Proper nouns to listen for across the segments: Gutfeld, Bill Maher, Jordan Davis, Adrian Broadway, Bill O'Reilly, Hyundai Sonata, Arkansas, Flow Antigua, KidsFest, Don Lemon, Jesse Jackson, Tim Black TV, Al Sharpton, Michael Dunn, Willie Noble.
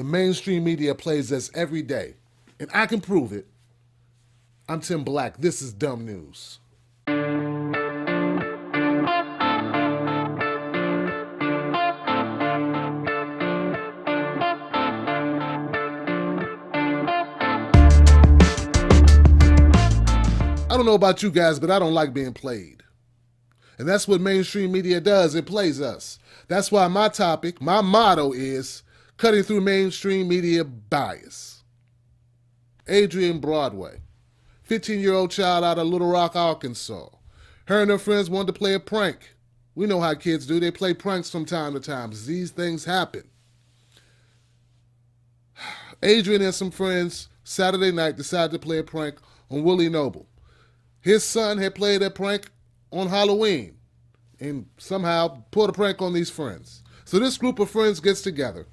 The mainstream media plays us every day, and I can prove it. I'm Tim Black. This is Dumb News. I don't know about you guys, but I don't like being played. And that's what mainstream media does. It plays us. That's why my topic, my motto is cutting through mainstream media bias. Adrian Broadway, 15-year-old child out of Little Rock, Arkansas. Her and her friends wanted to play a prank. We know how kids do. They play pranks from time to time. These things happen. Adrian and some friends Saturday night decided to play a prank on Willie Noble. His son had played a prank on Halloween and somehow pulled a prank on these friends. So this group of friends gets together.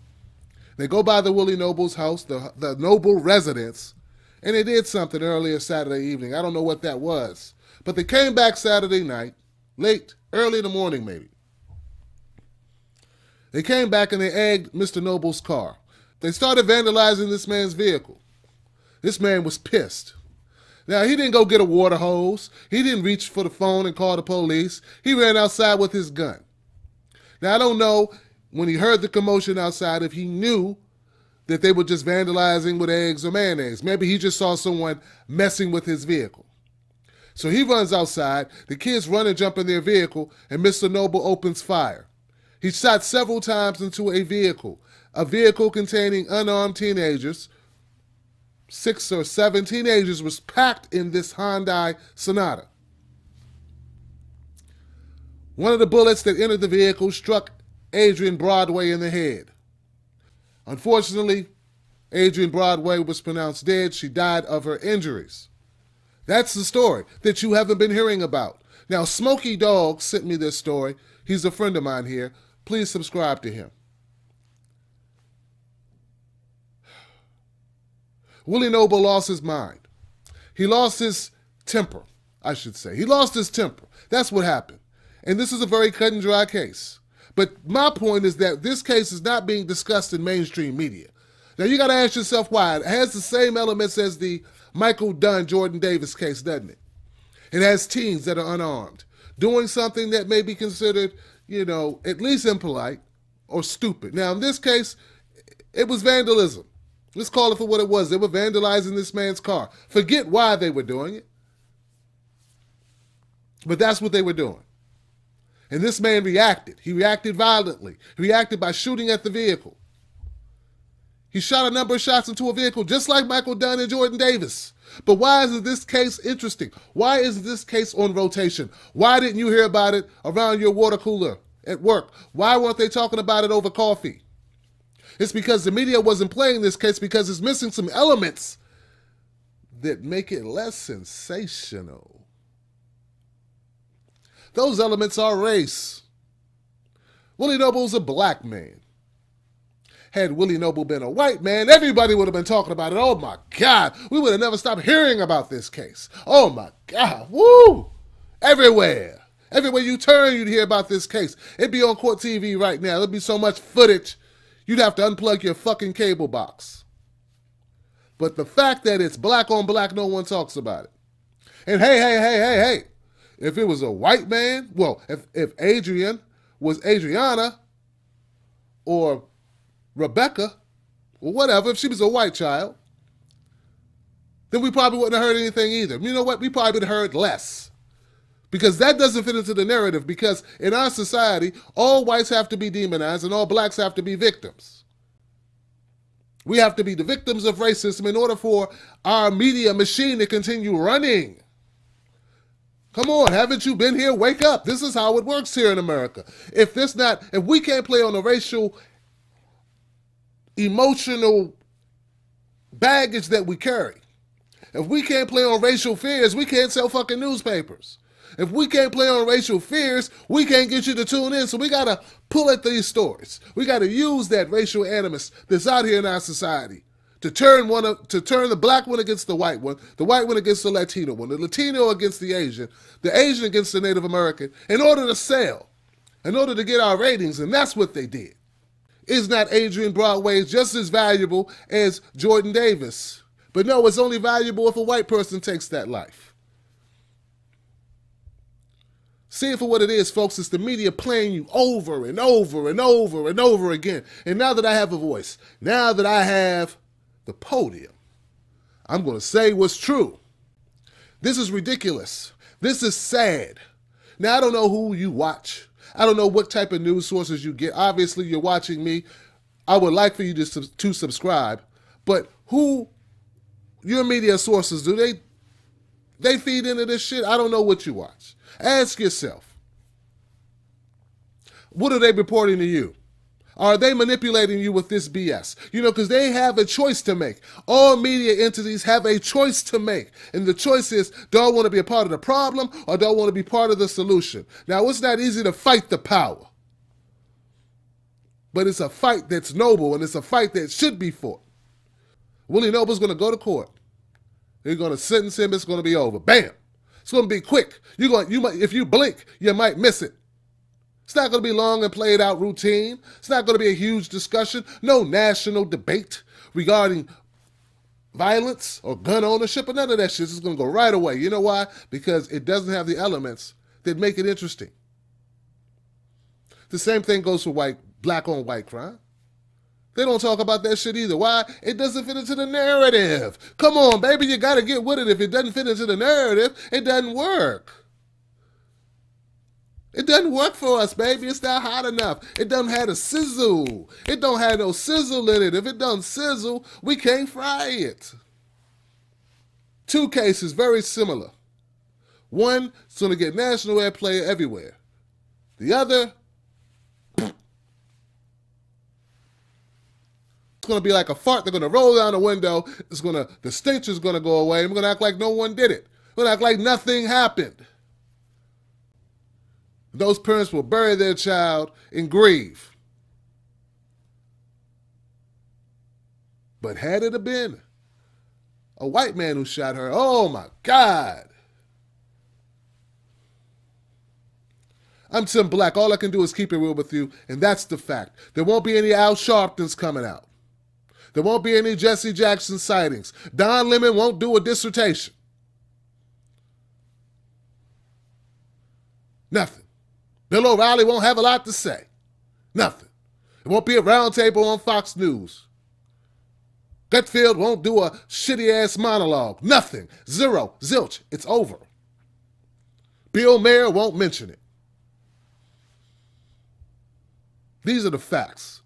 They go by the Willie Noble's house, the Noble residence, and they did something earlier Saturday evening. I don't know what that was. But they came back Saturday night, late, early in the morning maybe. They came back and they egged Mr. Noble's car. They started vandalizing this man's vehicle. This man was pissed. Now, he didn't go get a water hose. He didn't reach for the phone and call the police. He ran outside with his gun. Now, I don't know when he heard the commotion outside if he knew that they were just vandalizing with eggs or mayonnaise. Maybe he just saw someone messing with his vehicle. So he runs outside. The kids run and jump in their vehicle, and Mr. Noble opens fire. He shot several times into a vehicle containing unarmed teenagers. 6 or 7 teenagers was packed in this Hyundai Sonata. One of the bullets that entered the vehicle struck Adrian Broadway in the head. Unfortunately, Adrian Broadway was pronounced dead. She died of her injuries. That's the story that you haven't been hearing about. Now, Smokey Dog sent me this story. He's a friend of mine here. Please subscribe to him. Willie Noble lost his mind. He lost his temper, I should say. He lost his temper. That's what happened. And this is a very cut and dry case. But my point is that this case is not being discussed in mainstream media. Now, you got to ask yourself why. It has the same elements as the Michael Dunn, Jordan Davis case, doesn't it? It has teens that are unarmed, doing something that may be considered, you know, at least impolite or stupid. Now, in this case, it was vandalism. Let's call it for what it was. They were vandalizing this man's car. Forget why they were doing it. But that's what they were doing. And this man reacted. He reacted violently. He reacted by shooting at the vehicle. He shot a number of shots into a vehicle, just like Michael Dunn and Jordan Davis. But why isn't this case interesting? Why isn't this case on rotation? Why didn't you hear about it around your water cooler at work? Why weren't they talking about it over coffee? It's because the media wasn't playing this case because it's missing some elements that make it less sensational. Those elements are race. Willie Noble's a black man. Had Willie Noble been a white man, everybody would have been talking about it. Oh my God, we would have never stopped hearing about this case. Oh my God, woo! Everywhere. Everywhere you turn, you'd hear about this case. It'd be on Court TV right now. There'd be so much footage. You'd have to unplug your fucking cable box. But the fact that it's black on black, no one talks about it. And hey, if it was a white man, well, if Adrian was Adriana or Rebecca or whatever, if she was a white child, then we probably wouldn't have heard anything either. You know what? We probably would have heard less. Because that doesn't fit into the narrative, because in our society, all whites have to be demonized and all blacks have to be victims. We have to be the victims of racism in order for our media machine to continue running. Come on, haven't you been here? Wake up. This is how it works here in America. If we can't play on the racial, emotional baggage that we carry, if we can't play on racial fears, we can't sell fucking newspapers. If we can't play on racial fears, we can't get you to tune in. So we got to pull at these stories. We got to use that racial animus that's out here in our society to turn the black one against the white one against the Latino one, the Latino against the Asian against the Native American in order to sell, in order to get our ratings. And that's what they did. is not Adrian Broadway just as valuable as Jordan Davis? But no, it's only valuable if a white person takes that life. See it for what it is, folks. It's the media playing you over and over and over and over again. And now that I have a voice, now that I have the podium, I'm going to say what's true. This is ridiculous. This is sad. Now, I don't know who you watch. I don't know what type of news sources you get. Obviously, you're watching me. I would like for you to subscribe. But who, your media sources, do they feed into this shit? I don't know what you watch. Ask yourself, what are they reporting to you? Are they manipulating you with this BS? You know, because they have a choice to make. All media entities have a choice to make. And the choice is, do I want to be a part of the problem or do I want to be part of the solution? Now, it's not easy to fight the power. But it's a fight that's noble and it's a fight that should be fought. Willie Noble's going to go to court. They're going to sentence him. It's going to be over. Bam. It's going to be quick. If you blink, you might miss it. It's not going to be long and played out routine. It's not going to be a huge discussion. No national debate regarding violence or gun ownership or none of that shit. It's going to go right away. You know why? Because it doesn't have the elements that make it interesting. The same thing goes for black on white crime. They don't talk about that shit either. Why? It doesn't fit into the narrative. Come on, baby. You got to get with it. If it doesn't fit into the narrative, it doesn't work. It doesn't work for us, baby. It's not hot enough. It doesn't have a sizzle. It don't have no sizzle in it. If it doesn't sizzle, we can't fry it. Two cases very similar. One, it's going to get national airplay everywhere. The other, it's going to be like a fart. They're going to roll down the window. It's going to, the stench is going to go away. I'm going to act like no one did it. We're going to act like nothing happened. Those parents will bury their child and grieve. But had it been a white man who shot her, oh my God. I'm Tim Black. All I can do is keep it real with you, and that's the fact. There won't be any Al Sharptons coming out. There won't be any Jesse Jackson sightings. Don Lemon won't do a dissertation. Nothing. Bill O'Reilly won't have a lot to say. Nothing. It won't be a roundtable on Fox News. Gutfeld won't do a shitty-ass monologue. Nothing. Zero. Zilch. It's over. Bill Maher won't mention it. These are the facts.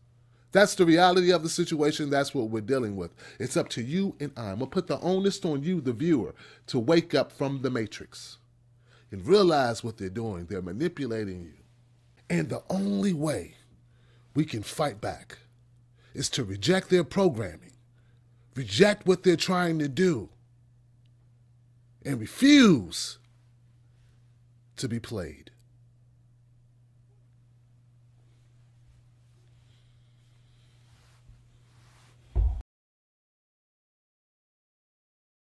That's the reality of the situation. That's what we're dealing with. It's up to you and I. I'm going to put the onus on you, the viewer, to wake up from the matrix and realize what they're doing. They're manipulating you. And the only way we can fight back is to reject their programming, reject what they're trying to do, and refuse to be played.